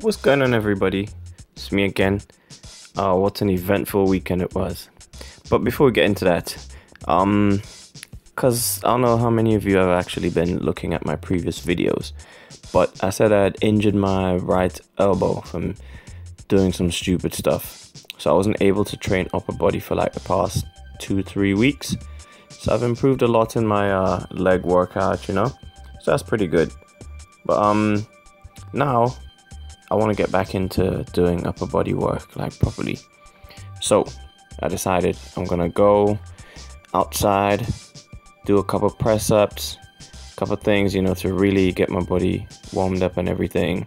What's going on, everybody? It's me again. What an eventful weekend it was. But before we get into that, because I don't know how many of you have actually been looking at my previous videos, but I said I had injured my right elbow from doing some stupid stuff, so I wasn't able to train upper body for like the past 2-3 weeks. So I've improved a lot in my leg workout, you know, so that's pretty good. But now I want to get back into doing upper body work, like, properly. So I decided I'm gonna go outside, do a couple press ups, a couple things, you know, to really get my body warmed up and everything,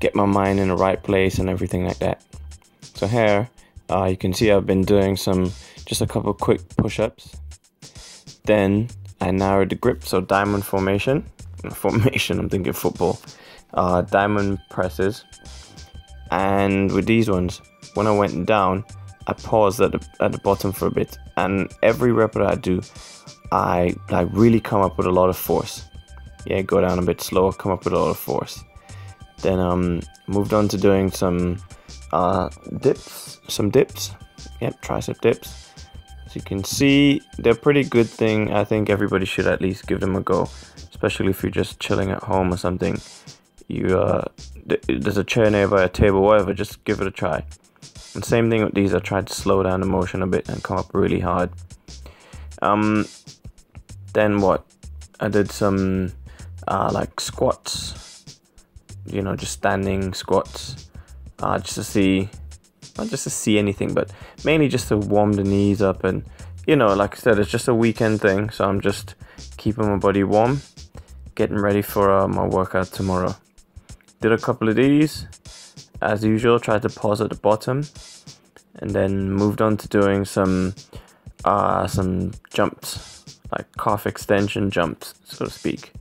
get my mind in the right place and everything like that. So here you can see I've been doing just a couple quick push-ups. Then I narrowed the grip, so diamond formation, I'm thinking football, diamond presses. And with these ones, when I went down, I paused at the bottom for a bit, and every rep that I do, I like really come up with a lot of force. Yeah, go down a bit slower, come up with a lot of force. Then moved on to doing some dips. Yep, tricep dips. As you can see, they're a pretty good thing. I think everybody should at least give them a go, especially if you're just chilling at home or something. You there's a chair nearby, a table, whatever, just give it a try. And same thing with these, I tried to slow down the motion a bit and come up really hard. Then what? I did some like squats. You know, just standing squats, not just to see anything, but mainly just to warm the knees up. And, you know, like I said, it's just a weekend thing, so I'm just keeping my body warm, getting ready for my workout tomorrow. Did a couple of these as usual, tried to pause at the bottom, and then moved on to doing some jumps, like calf extension jumps, so to speak.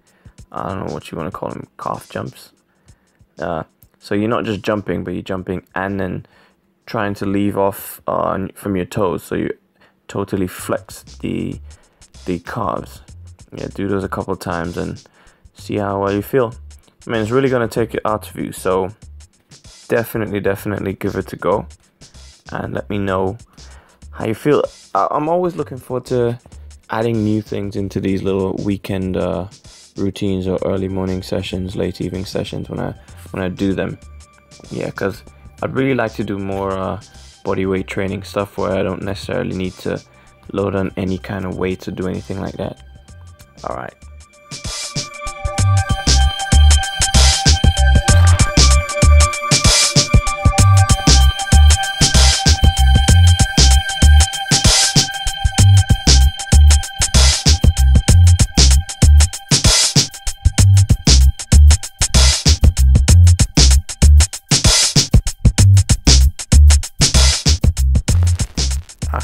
I don't know what you want to call them, calf jumps. So you're not just jumping, but you're jumping and then trying to leave off from your toes, so you totally flex the calves. Yeah, do those a couple times and see how well you feel. I mean, it's really going to take it out of you, so definitely give it a go and let me know how you feel. I'm always looking forward to adding new things into these little weekend routines or early morning sessions, late evening sessions when I do them. Yeah, because I'd really like to do more bodyweight training stuff where I don't necessarily need to load on any kind of weight or do anything like that. All right.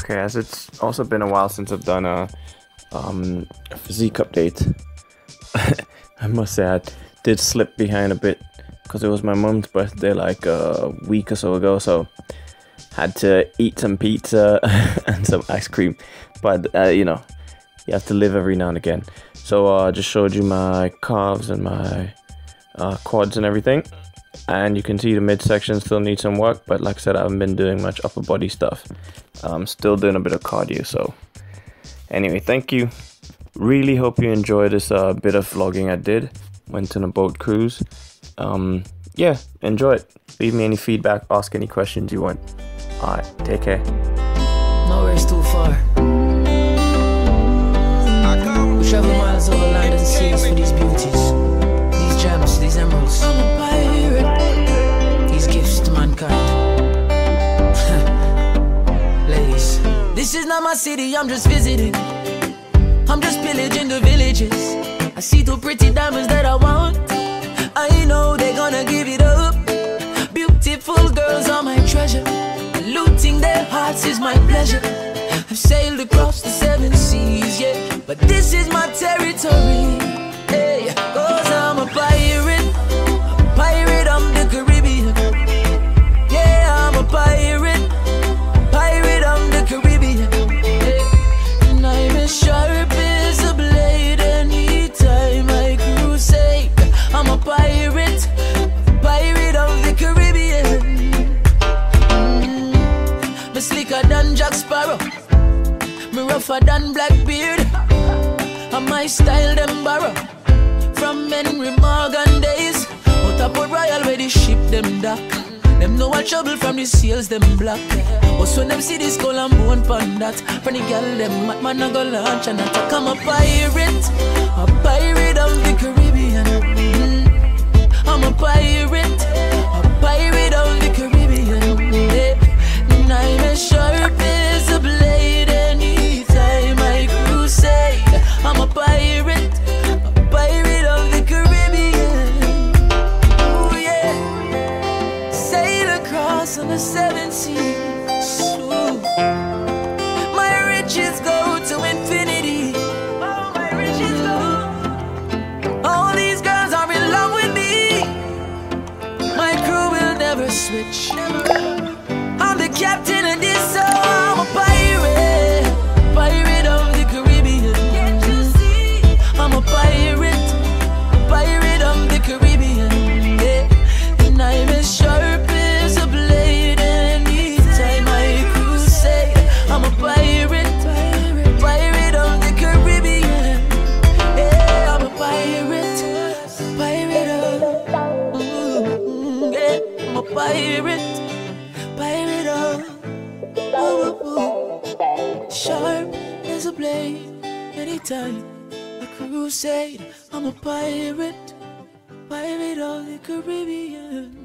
Okay, as it's also been a while since I've done a physique update, I must say I did slip behind a bit because it was my mum's birthday like a week or so ago, so had to eat some pizza and some ice cream. But you know, you have to live every now and again. So I just showed you my calves and my quads and everything, and you can see the midsection still needs some work, but like I said, I haven't been doing much upper body stuff. I'm still doing a bit of cardio. So anyway, thank you, really hope you enjoy this bit of vlogging I did. Went on a boat cruise. Yeah, enjoy it. Leave me any feedback, ask any questions you want. All right, take care. Nowhere is too far. We travel miles over land and seas for these beauties, these gems, these emeralds, these gifts to mankind. Ladies, this is not my city, I'm just visiting. I'm just pillaging the villages. I see two pretty diamonds that I want. I know they're gonna give it up. Beautiful girls are my treasure, and looting their hearts is my pleasure. I've sailed across the 7 seas, yeah, but this is my territory. Hey, 'cause I'm a pirate. Pirate of the Caribbean. Yeah, I'm a pirate. Pirate of the Caribbean. And I'm as sharp as a blade anytime I crusade. I'm a pirate. Pirate of the Caribbean. stiffer than Blackbeard. And my style them borrow from Henry Morgan days. Out of Port Royal where the ship them dock. Them know a trouble from the sails them black. But when them see the skull and bone pon that, from the girl them mad man a go launch and attack. I'm a pirate of the Caribbean. I'm a pirate of the Caribbean. I'm as sharp as a blade anytime I crusade. I'm a pirate of the Caribbean. Ooh yeah. Sail across on the seven seas. Ooh. My riches go to infinity. Oh, my riches go. All these girls are in love with me. My crew will never switch. Captain of this soul, I'm a pirate of the Caribbean. Can't you see? I'm a pirate of the Caribbean. Yeah. And I'm as sharp as a blade anytime I crusade. I'm a pirate of the Caribbean. Yeah, I'm a pirate of. Yeah, I'm a pirate of, ooh. Sharp as a blade, anytime a crusade. I'm a pirate of the Caribbean.